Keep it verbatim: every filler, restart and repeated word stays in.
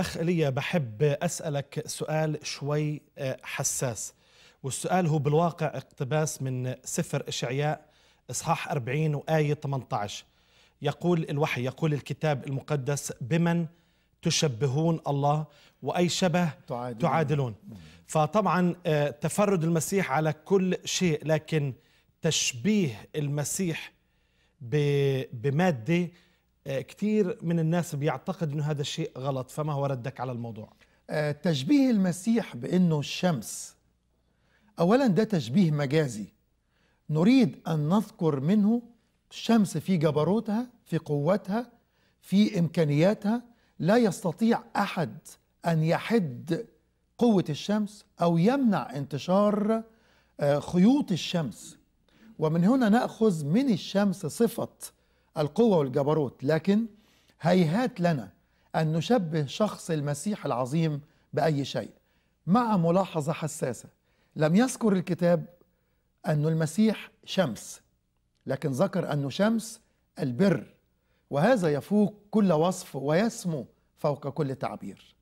أخ إيليا، بحب أسألك سؤال شوي حساس، والسؤال هو بالواقع اقتباس من سفر إشعياء إصحاح أربعين وآية ثمانية عشر. يقول الوحي، يقول الكتاب المقدس: بمن تشبهون الله وأي شبه تعادلون. فطبعا تفرد المسيح على كل شيء، لكن تشبيه المسيح بمادة كثير من الناس بيعتقد أنه هذا الشيء غلط، فما هو ردك على الموضوع؟ تشبيه المسيح بأنه الشمس، أولا ده تشبيه مجازي، نريد أن نذكر منه الشمس في جبروتها، في قوتها، في إمكانياتها. لا يستطيع أحد أن يحد قوة الشمس أو يمنع انتشار خيوط الشمس، ومن هنا نأخذ من الشمس صفة القوة والجبروت. لكن هيهات لنا أن نشبه شخص المسيح العظيم بأي شيء، مع ملاحظة حساسة: لم يذكر الكتاب أن المسيح شمس، لكن ذكر أنه شمس البر، وهذا يفوق كل وصف ويسمو فوق كل تعبير.